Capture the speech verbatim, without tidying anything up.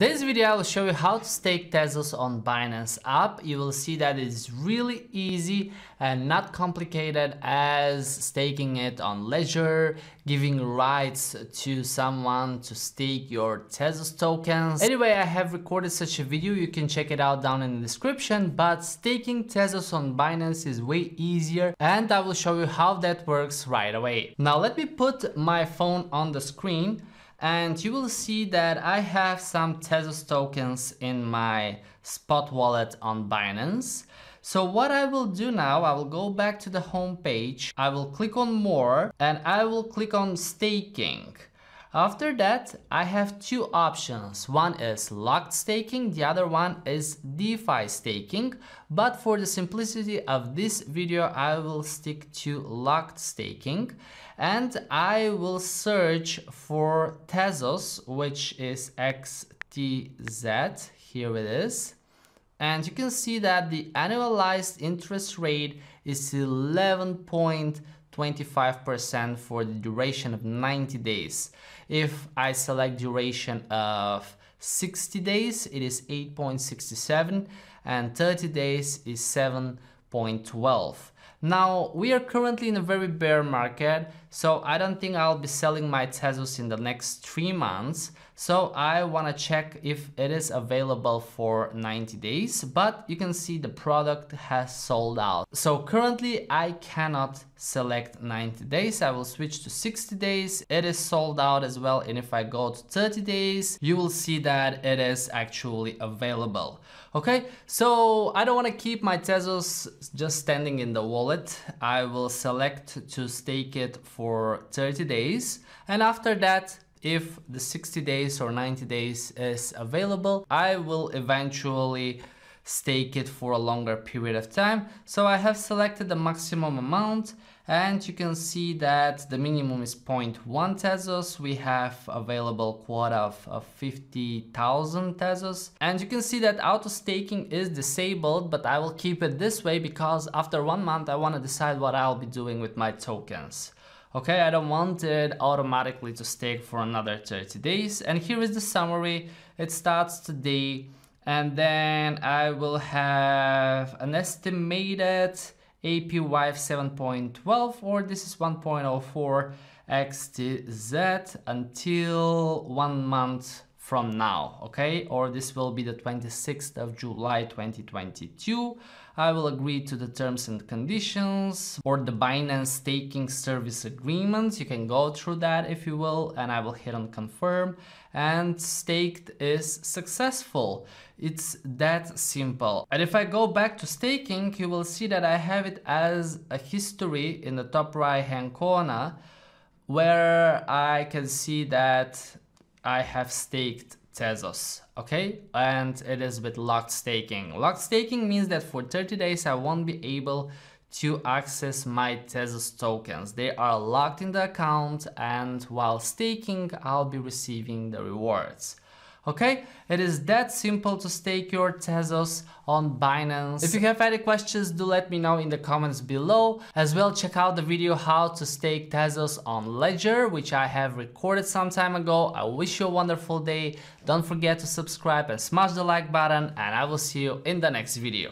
This video I will show you how to stake Tezos on Binance app. You will see that it's really easy and not complicated as staking it on Ledger, giving rights to someone to stake your Tezos tokens. Anyway, I have recorded such a video, you can check it out down in the description, but staking Tezos on Binance is way easier and I will show you how that works right away. Now let me put my phone on the screen and you will see that I have some Tezos tokens in my spot wallet on Binance. So what I will do now, I will go back to the home page, I will click on more and I will click on staking. After that, I have two options. One is locked staking, the other one is DeFi staking. But for the simplicity of this video, I will stick to locked staking. And I will search for Tezos, which is X T Z. Here it is. And you can see that the annualized interest rate is eleven point two five percent for the duration of ninety days. If I select duration of sixty days, it is eight point six seven and thirty days is seven point one two. Now, we are currently in a very bear market, so I don't think I'll be selling my Tezos in the next three months. So I wanna check if it is available for ninety days, but you can see the product has sold out. So currently I cannot select ninety days. I will switch to sixty days. It is sold out as well. And if I go to thirty days, you will see that it is actually available. Okay, so I don't wanna keep my Tezos just standing in the wallet. I will select to stake it for thirty days, and after that, if the sixty days or ninety days is available, I will eventually stake it for a longer period of time. So I have selected the maximum amount and you can see that the minimum is zero point one Tezos. We have available quota of, of fifty thousand Tezos. And you can see that auto staking is disabled, but I will keep it this way because after one month I want to decide what I'll be doing with my tokens. Okay, I don't want it automatically to stake for another thirty days. And here is the summary. It starts today. And then I will have an estimated A P Y of seven point one two, or this is one point zero four X T Z until one month from now, okay? Or this will be the twenty-sixth of July twenty twenty-two. I will agree to the terms and conditions or the Binance staking service agreements. You can go through that if you will, and I will hit on confirm. And staked is successful. It's that simple. And if I go back to staking, you will see that I have it as a history in the top right hand corner where I can see that I have staked Tezos, okay? And it is with locked staking. Locked staking means that for thirty days I won't be able to access my Tezos tokens. They are locked in the account, and while staking I'll be receiving the rewards. Okay, it is that simple to stake your Tezos on Binance. If you have any questions, do let me know in the comments below. As well, check out the video how to stake Tezos on Ledger, which I have recorded some time ago. I wish you a wonderful day. Don't forget to subscribe and smash the like button, and I will see you in the next video.